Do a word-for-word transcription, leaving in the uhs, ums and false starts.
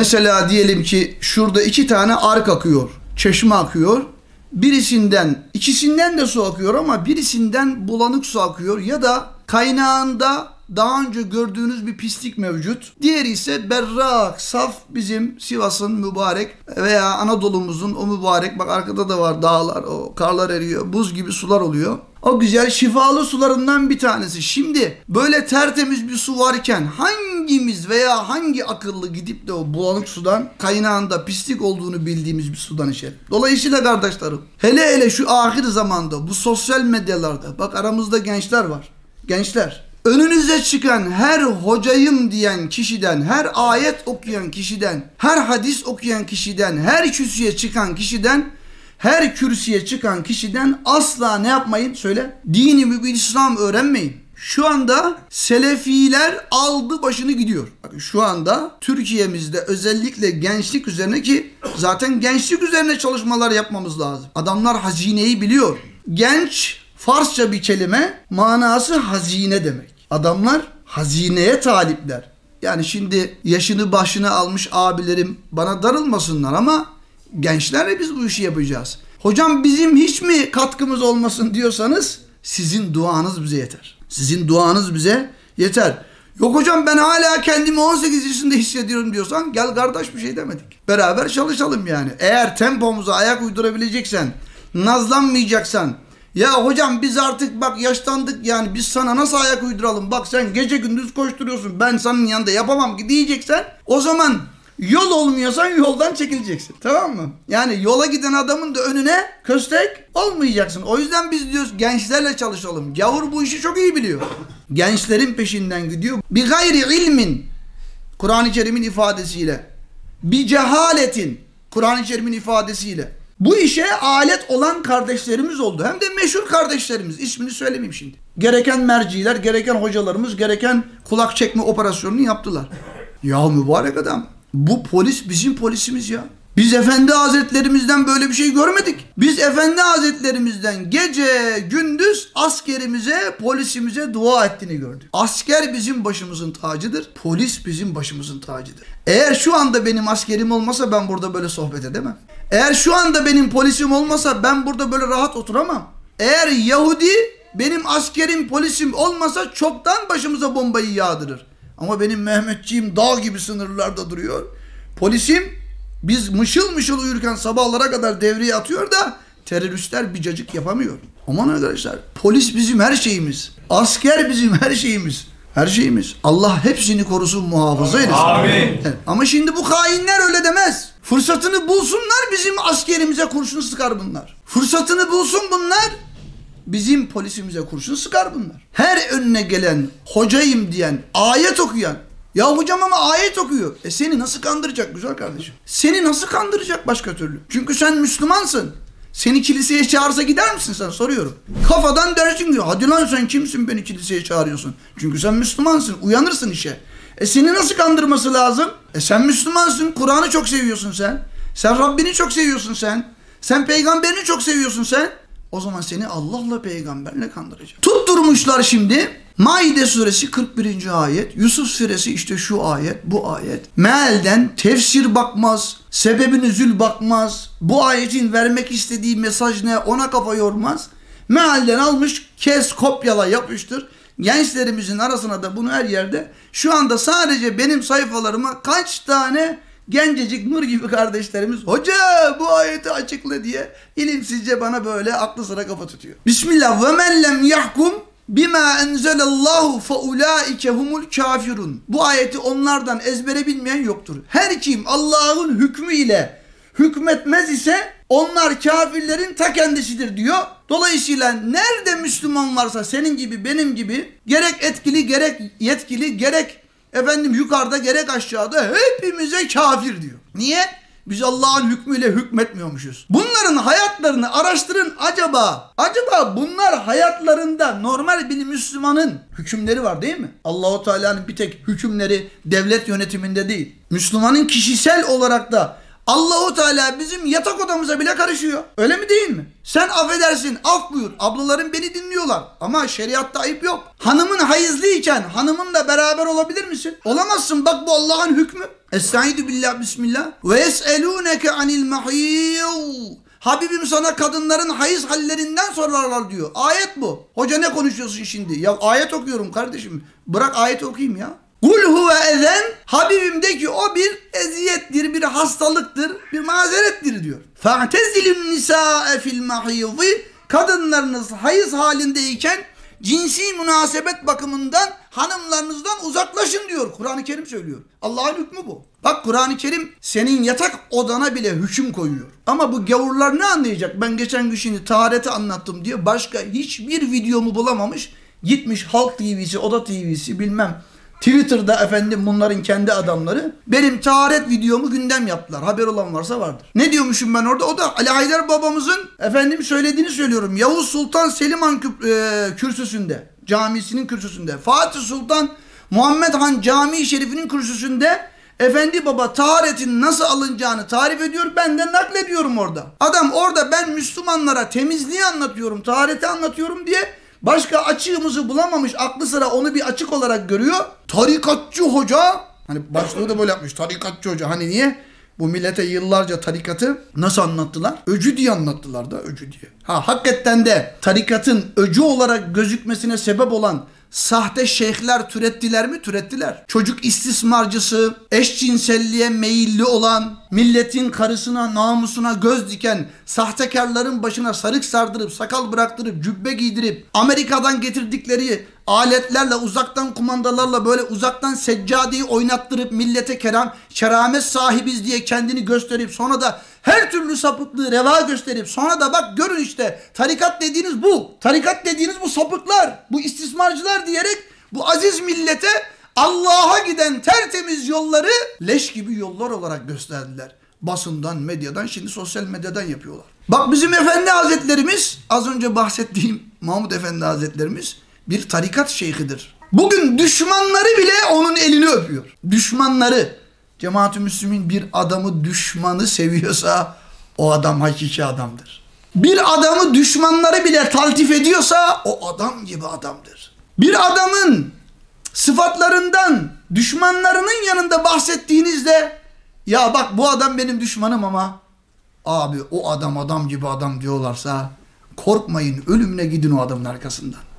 Mesela diyelim ki şurada iki tane ark akıyor, çeşme akıyor. Birisinden, ikisinden de su akıyor ama birisinden bulanık su akıyor ya da kaynağında daha önce gördüğünüz bir pislik mevcut. Diğeri ise berrak, saf, bizim Sivas'ın mübarek veya Anadolu'muzun o mübarek, bak arkada da var dağlar, o karlar eriyor, buz gibi sular oluyor. O güzel şifalı sularından bir tanesi. Şimdi böyle tertemiz bir su varken hangimiz veya hangi akıllı gidip de o bulanık sudan, kaynağında pislik olduğunu bildiğimiz bir sudan içer? Dolayısıyla kardeşlerim, hele hele şu ahir zamanda bu sosyal medyalarda, bak aramızda gençler var. Gençler, önünüze çıkan her hocayım diyen kişiden, her ayet okuyan kişiden, her hadis okuyan kişiden, her kürsüye çıkan kişiden, her kürsüye çıkan kişiden asla ne yapmayın? Söyle. Dini mübin İslam öğrenmeyin. Şu anda selefiler aldı başını gidiyor. Bakın şu anda Türkiye'mizde özellikle gençlik üzerine, ki zaten gençlik üzerine çalışmalar yapmamız lazım. Adamlar hazineyi biliyor. Genç, Farsça bir kelime, manası hazine demek. Adamlar hazineye talipler. Yani şimdi yaşını başına almış abilerim bana darılmasınlar ama gençlerle biz bu işi yapacağız. Hocam bizim hiç mi katkımız olmasın diyorsanız, sizin duanız bize yeter. Sizin duanız bize yeter. Yok hocam ben hala kendimi on sekiz yaşında hissediyorum diyorsan, gel kardeş bir şey demedik. Beraber çalışalım yani. Eğer tempomuza ayak uydurabileceksen, nazlanmayacaksan, ya hocam biz artık bak yaşlandık yani biz sana nasıl ayak uyduralım, bak sen gece gündüz koşturuyorsun, ben senin yanında yapamam ki diyeceksen, o zaman yol olmuyorsan yoldan çekileceksin, tamam mı? Yani yola giden adamın da önüne köstek olmayacaksın. O yüzden biz diyoruz gençlerle çalışalım. Gavur bu işi çok iyi biliyor. Gençlerin peşinden gidiyor. Bi gayri ilmin, Kur'an-ı Kerim'in ifadesiyle, bi cehaletin, Kur'an-ı Kerim'in ifadesiyle bu işe alet olan kardeşlerimiz oldu. Hem de meşhur kardeşlerimiz. İsmini söylemeyeyim şimdi. Gereken merciler, gereken hocalarımız, gereken kulak çekme operasyonunu yaptılar. Ya mübarek adam. Bu polis bizim polisimiz ya. Biz Efendi Hazretlerimizden böyle bir şey görmedik. Biz Efendi Hazretlerimizden gece gündüz askerimize, polisimize dua ettiğini gördük. Asker bizim başımızın tacıdır. Polis bizim başımızın tacıdır. Eğer şu anda benim askerim olmasa ben burada böyle sohbet edemem. Eğer şu anda benim polisim olmasa ben burada böyle rahat oturamam. Eğer Yahudi benim askerim, polisim olmasa çoktan başımıza bombayı yağdırır. Ama benim Mehmetçiğim dağ gibi sınırlarda duruyor. Polisim biz mışıl mışıl uyurken sabahlara kadar devreye atıyor da teröristler bir cacık yapamıyor. Aman arkadaşlar, polis bizim her şeyimiz. Asker bizim her şeyimiz. Her şeyimiz. Allah hepsini korusun, muhafaza eylesin. Amin. Evet. Ama şimdi bu hainler öyle demez. Fırsatını bulsunlar, bizim askerimize kurşun sıkar bunlar. Fırsatını bulsun bunlar, bizim polisimize kurşun sıkar bunlar. Her önüne gelen hocayım diyen, ayet okuyan, ya hocam ama ayet okuyor. E seni nasıl kandıracak güzel kardeşim? Seni nasıl kandıracak başka türlü? Çünkü sen Müslümansın. Seni kiliseye çağırsa gider misin sen, soruyorum. Kafadan dersin diyor. Hadi lan sen kimsin beni kiliseye çağırıyorsun? Çünkü sen Müslümansın. Uyanırsın işe. E seni nasıl kandırması lazım? E sen Müslümansın. Kur'an'ı çok seviyorsun sen. Sen Rabbini çok seviyorsun sen. Sen peygamberini çok seviyorsun sen. O zaman seni Allah'la, peygamberle kandıracak. Tutturmuşlar şimdi. Maide suresi kırk birinci ayet. Yusuf suresi işte şu ayet, bu ayet. Mealden tefsir bakmaz. Sebebi nüzül bakmaz. Bu ayetin vermek istediği mesaj ne, ona kafa yormaz. Mealden almış, kes, kopyala, yapıştır. Gençlerimizin arasına da bunu her yerde. Şu anda sadece benim sayfalarıma kaç tane gencecik nur gibi kardeşlerimiz, hoca bu ayeti açıkla diye ilimsizce bana böyle aklı sıra kafa tutuyor. Bismillah ve men lem yahkum bima enzelallahu fe ulaike humul kafirun. Bu ayeti onlardan ezbere bilmeyen yoktur. Her kim Allah'ın hükmü ile hükmetmez ise onlar kafirlerin ta kendisidir diyor. Dolayısıyla nerede Müslüman varsa senin gibi, benim gibi, gerek etkili, gerek yetkili, gerek efendim yukarıda, gerek aşağıda, hepimize kafir diyor. Niye? Biz Allah'ın hükmüyle hükmetmiyormuşuz. Bunların hayatlarını araştırın. Acaba, acaba bunlar hayatlarında, normal bir Müslümanın hükümleri var değil mi? Allahu Teala'nın bir tek hükümleri devlet yönetiminde değil. Müslümanın kişisel olarak da Allah-u Teala bizim yatak odamıza bile karışıyor. Öyle mi değil mi? Sen affedersin, af buyur. Ablaların beni dinliyorlar. Ama şeriatta ayıp yok. Hanımın hayızlıyken hanımınla beraber olabilir misin? Olamazsın. Bak bu Allah'ın hükmü. Estaizu billah, bismillah. Ve es'elûneke anil mahiyyev. Habibim sana kadınların hayız hallerinden sorarlar diyor. Ayet bu. Hoca ne konuşuyorsun şimdi? Ya ayet okuyorum kardeşim. Bırak ayet okuyayım ya. Kul huve ezen, Habibim de ki o bir eziyettir, bir hastalıktır, bir mazerettir diyor. Fe'tezilün nisa'e fil mahiyzi, kadınlarınız hayız halindeyken cinsi münasebet bakımından hanımlarınızdan uzaklaşın diyor. Kur'an-ı Kerim söylüyor. Allah'ın hükmü bu. Bak Kur'an-ı Kerim senin yatak odana bile hüküm koyuyor. Ama bu gavurlar ne anlayacak? Ben geçen gün şimdi tahareti anlattım diye başka hiçbir videomu bulamamış. Gitmiş Halk T V'si, Oda T V'si bilmem. Twitter'da efendim bunların kendi adamları benim taharet videomu gündem yaptılar. Haber olan varsa vardır. Ne diyormuşum ben orada? O da Ali Haydar babamızın efendim söylediğini söylüyorum. Yavuz Sultan Selim Han kürsüsünde, camisinin kürsüsünde, Fatih Sultan Muhammed Han Camii Şerifi'nin kürsüsünde Efendi Baba taharetin nasıl alınacağını tarif ediyor. Ben de naklediyorum orada. Adam orada ben Müslümanlara temizliği anlatıyorum, tahareti anlatıyorum diye başka açığımızı bulamamış, aklı sıra onu bir açık olarak görüyor. Tarikatçı hoca, hani başlığı da böyle yapmış, tarikatçı hoca. Hani niye? Bu millete yıllarca tarikatı nasıl anlattılar? Öcü diye anlattılar da, öcü diye. Ha hakikaten de tarikatın öcü olarak gözükmesine sebep olan sahte şeyhler türettiler mi? Türettiler. Çocuk istismarcısı, eşcinselliğe meyilli olan, milletin karısına, namusuna göz diken, sahtekarların başına sarık sardırıp, sakal bıraktırıp, cübbe giydirip, Amerika'dan getirdikleri aletlerle, uzaktan kumandalarla böyle uzaktan seccadeyi oynattırıp, millete keram, keramet sahibiz diye kendini gösterip, sonra da her türlü sapıklığı reva gösterip, sonra da bak görün işte tarikat dediğiniz bu. Tarikat dediğiniz bu sapıklar, bu istismarcılar diyerek bu aziz millete Allah'a giden tertemiz yolları leş gibi yollar olarak gösterdiler. Basından, medyadan, şimdi sosyal medyadan yapıyorlar. Bak bizim Efendi Hazretlerimiz, az önce bahsettiğim Mahmud Efendi Hazretlerimiz bir tarikat şeyhidir. Bugün düşmanları bile onun elini öpüyor. Düşmanları. Cemaat-i Müslümin bir adamı, düşmanı seviyorsa o adam hakiki adamdır. Bir adamı düşmanları bile taltif ediyorsa o adam gibi adamdır. Bir adamın sıfatlarından düşmanlarının yanında bahsettiğinizde ya bak bu adam benim düşmanım ama abi o adam adam gibi adam diyorlarsa korkmayın, ölümüne gidin o adamın arkasından.